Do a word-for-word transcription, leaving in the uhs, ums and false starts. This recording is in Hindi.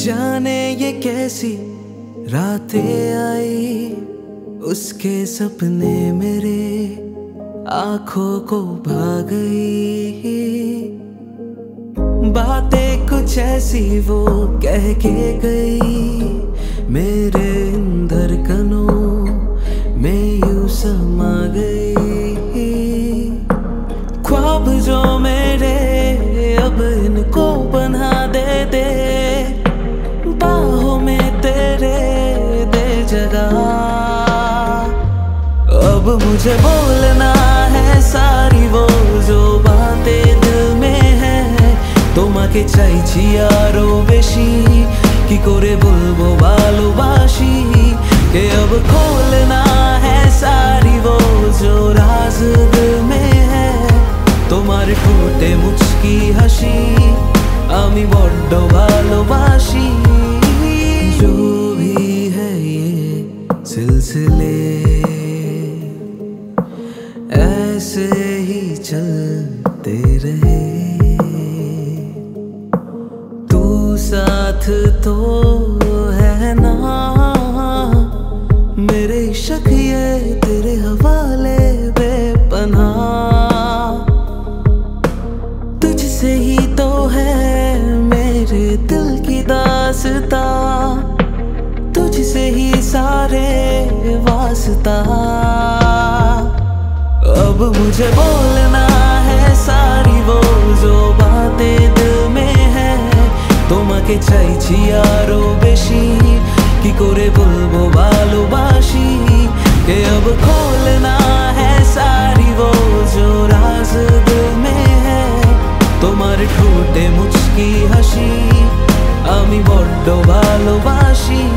जाने ये कैसी रातें आई, उसके सपने मेरे आंखों को भा गई। बातें कुछ ऐसी वो कह के गई, मेरे अंदर कनों में यूं समा गई। ख्वाब जो मेरे अब इनको बना दे दे, बाहों में तेरे दे जगह। अब मुझे बोलना है सारी वो जो बातें दिल में है, तोमाके चाहिए यारो बेशी कि कोरे बोलबो भालोबाशी। के अब खोलना है सारी वो जो राज दिल में है, तुम्हारे टूटे मुचकी हंसी आमी बड्डो भालोबाशी। जो भी है ये सिलसिले ऐसे ही चलते रहे, तू साथ तो है ना मेरे शक ये तेरे हवाले बेपनाह। तुझसे ही तो है मेरे दिल की दास्ता, तुझसे ही सारे वास्ता। अब मुझे बोलना है सारी वो जो बातें दिल में है, तोमाके चाहिए आरो बेशी कि कोरे बोलबो भालोबाशी। के अब खोलना है सारी वो जो राज दिल में है, तुम्हारे ठोटे मुचकी हंसी आमी बड्डो भालोबाशी।